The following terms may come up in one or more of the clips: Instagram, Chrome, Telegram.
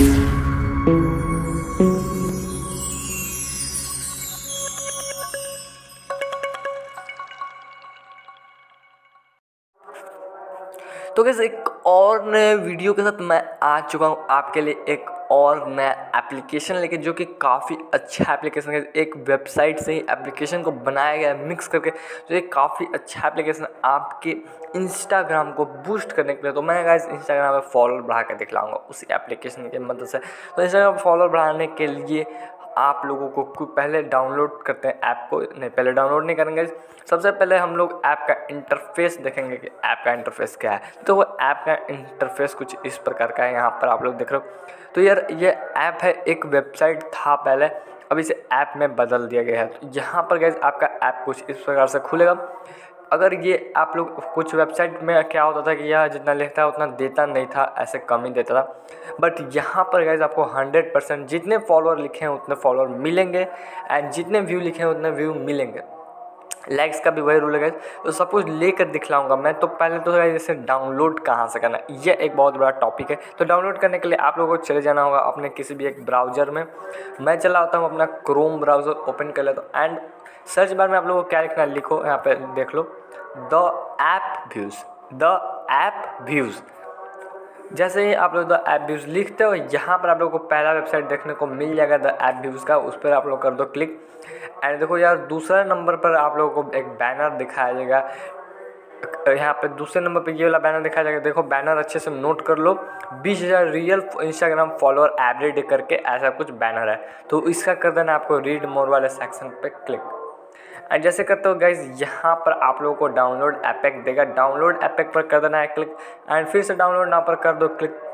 तो गाइस एक और नए वीडियो के साथ मैं आ चुका हूँ आपके लिए एक और नया एप्लीकेशन लेके, जो कि काफ़ी अच्छा एप्लीकेशन है। एक वेबसाइट से ही एप्लीकेशन को बनाया गया है मिक्स करके, जो एक काफ़ी अच्छा एप्लीकेशन आपके इंस्टाग्राम को बूस्ट करने के लिए। तो मैं गाइस इंस्टाग्राम में फॉलोअर बढ़ा कर दिखलाऊंगा उसी एप्लीकेशन की मदद से। तो इंस्टाग्राम फॉलोअर बढ़ाने के लिए आप लोगों को पहले डाउनलोड करते हैं ऐप को, नहीं पहले डाउनलोड नहीं करेंगे, सबसे पहले हम लोग ऐप का इंटरफेस देखेंगे कि ऐप का इंटरफेस क्या है। तो वो ऐप का इंटरफेस कुछ इस प्रकार का है, यहाँ पर आप लोग देख रहे हो। तो यार ये ऐप है, एक वेबसाइट था पहले, अब इसे ऐप में बदल दिया गया है। तो यहाँ पर गाइस आपका ऐप कुछ इस प्रकार से खुलेगा। अगर ये आप लोग कुछ वेबसाइट में क्या होता था कि यह जितना लिखता है उतना देता नहीं था, ऐसे कम ही देता था। बट यहाँ पर गाइस आपको 100% जितने फॉलोअर लिखे हैं उतने फॉलोअर मिलेंगे, एंड जितने व्यू लिखे हैं उतने व्यू मिलेंगे। लाइक्स का भी वही रूल है गाइस। तो सब कुछ लेकर दिखलाऊंगा मैं। तो पहले तो गाइस इसे डाउनलोड कहाँ से करना है, ये एक बहुत बड़ा टॉपिक है। तो डाउनलोड करने के लिए आप लोगों को चले जाना होगा अपने किसी भी एक ब्राउज़र में। मैं चला आता हूँ अपना क्रोम ब्राउज़र, ओपन कर लेता हूँ, एंड सर्च बार में आप लोगों को क्या लिखना है लिखो, यहाँ पे देख लो, the app views. The app views जैसे ही आप लोग द ऐप व्यूज़ लिखते हो, यहाँ पर आप लोगों को पहला वेबसाइट देखने को मिल जाएगा द ऐप व्यूज़ का, उस पर आप लोग कर दो क्लिक। एंड देखो यार दूसरा नंबर पर आप लोगों को एक बैनर दिखाया जाएगा, यहाँ पे दूसरे नंबर पे ये वाला बैनर दिखाया जाएगा। देखो बैनर अच्छे से नोट कर लो, 20,000 real Instagram follower every day करके ऐसा कुछ बैनर है। तो इसका कर देना आपको रीड मोर वाले सेक्शन पे क्लिक। एंड जैसे करते हो गाइज यहाँ पर आप लोगों को डाउनलोड एपेक देगा, डाउनलोड एपेक पर कर देना है क्लिक, एंड फिर से डाउनलोड नाउ पर कर दो क्लिक।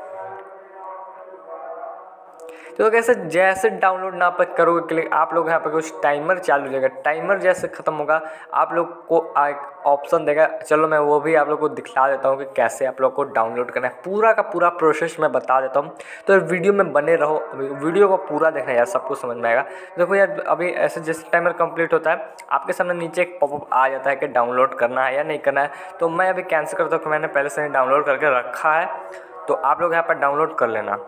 तो कैसे जैसे डाउनलोड नाउ पर करोगे क्लिक, आप लोग यहाँ पर कुछ टाइमर चालू हो जाएगा। टाइमर जैसे ख़त्म होगा आप लोग को एक ऑप्शन देगा, चलो मैं वो भी आप लोग को दिखला देता हूँ कि कैसे आप लोग को डाउनलोड करना है, पूरा का पूरा प्रोसेस मैं बता देता हूँ। तो वीडियो में बने रहो, वीडियो को पूरा देखना यार, सब कुछ समझ में आएगा। देखो यार अभी ऐसे जैसे टाइमर कंप्लीट होता है आपके सामने नीचे एक पॉपअप आ जाता है कि डाउनलोड करना है या नहीं करना है। तो मैं अभी कैंसिल करता हूँ कि मैंने पहले से डाउनलोड करके रखा है, तो आप लोग यहाँ पर डाउनलोड कर लेना।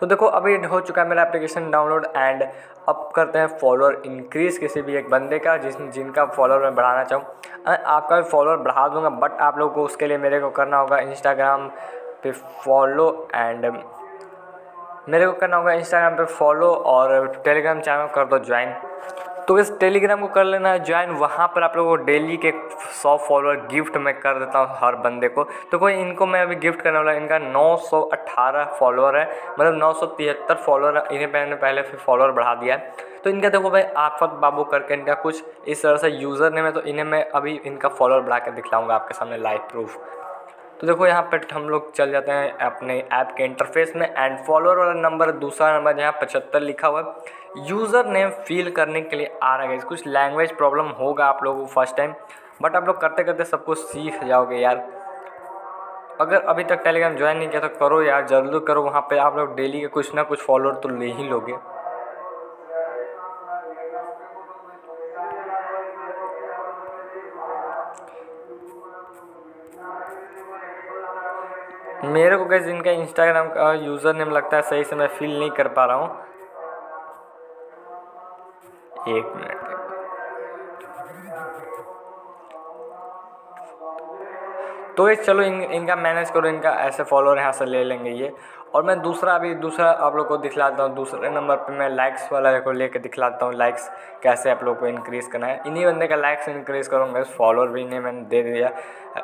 तो देखो अभी हो चुका है मेरा एप्लीकेशन डाउनलोड। एंड अब करते हैं फॉलोअर इंक्रीज़ किसी भी एक बंदे का जिनका फॉलोअर मैं बढ़ाना चाहूँ। आपका भी फॉलोअर बढ़ा दूंगा, बट आप लोगों को उसके लिए मेरे को करना होगा इंस्टाग्राम पे फॉलो, एंड मेरे को करना होगा इंस्टाग्राम पे फॉलो और टेलीग्राम चैनल कर दो ज्वाइन। तो इस टेलीग्राम को कर लेना है ज्वाइन, वहाँ पर आप लोगों को डेली के 100 फॉलोअर गिफ्ट मैं कर देता हूँ हर बंदे को। तो कोई इनको मैं अभी गिफ्ट करने वाला, इनका 918 फॉलोअर है, मतलब 973 फॉलोअर है, इन्हें मैंने पहले फिर फॉलोअर बढ़ा दिया है। तो इनका देखो भाई आफत बाबू करके इनका कुछ इस तरह से यूज़र नेम है। तो इन्हें मैं अभी इनका फॉलोअर बढ़ा कर दिखलाऊँगा आपके सामने लाइव प्रूफ। तो देखो यहाँ पर हम लोग चल जाते हैं अपने ऐप के इंटरफेस में, एंड फॉलोअर वाला नंबर दूसरा नंबर जहाँ 75 लिखा हुआ है। यूज़र नेम फिल करने के लिए आ रहा है, कुछ लैंग्वेज प्रॉब्लम होगा आप लोगों को फर्स्ट टाइम, बट आप लोग करते करते सब कुछ सीख जाओगे यार। अगर अभी तक टेलीग्राम ज्वाइन नहीं किया तो करो यार, जरूर करो, वहाँ पर आप लोग डेली के कुछ ना कुछ फॉलोअर तो ले ही लोगे। मेरे को गाइस इनका इंस्टाग्राम का यूज़र नेम लगता है सही से मैं फील नहीं कर पा रहा हूँ, एक मिनट। तो गाइस चलो इनका मैनेज करो, इनका ऐसे फॉलोअर यहाँ से ले लेंगे ये। और मैं दूसरा आप लोग को दिखलाता हूँ। दूसरे नंबर पे मैं लाइक्स वाला को लेके दिखलाता हूँ, लाइक्स कैसे आप लोग को इंक्रीज़ करना है। इन्हीं बंदे का लाइक्स इंक्रीज़ करूँगा, फॉलोअर भी इन्हें मैंने दे दिया,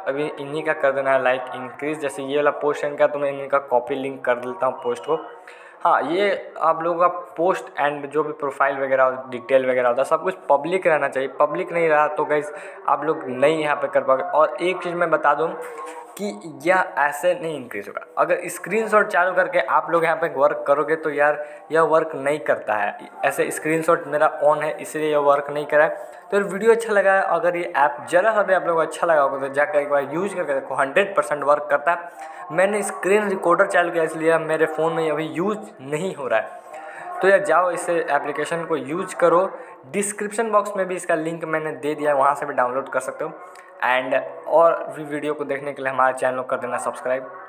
अभी इन्हीं का कर देना है लाइक इंक्रीज़। जैसे ये वाला पोस्ट इनका, तो मैं इन्हीं का कॉपी लिंक कर देता हूँ पोस्ट को। हाँ, ये आप लोगों का पोस्ट एंड जो भी प्रोफाइल वगैरह डिटेल वगैरह होता है सब कुछ पब्लिक रहना चाहिए। पब्लिक नहीं रहा तो गाइस आप लोग नहीं यहाँ पे कर पाओगे। और एक चीज़ मैं बता दूँ कि यह ऐसे नहीं इंक्रीज़ होगा। अगर स्क्रीनशॉट चालू करके आप लोग यहाँ पे वर्क करोगे तो यार यह वर्क नहीं करता है। ऐसे स्क्रीनशॉट मेरा ऑन है इसलिए यह वर्क नहीं करा है। तो वीडियो अच्छा लगा है, अगर ये ऐप जरा सा भी आप लोगों को अच्छा लगा होगा तो जाकर एक बार यूज़ करके देखो, 100% वर्क करता है। मैंने स्क्रीन रिकॉर्डर चालू किया इसलिए मेरे फ़ोन में अभी यूज़ नहीं हो रहा है। तो यार जाओ इसे एप्लीकेशन को यूज करो, डिस्क्रिप्शन बॉक्स में भी इसका लिंक मैंने दे दिया है, वहाँ से भी डाउनलोड कर सकते हो। एंड और भी वीडियो को देखने के लिए हमारे चैनल को कर देना सब्सक्राइब।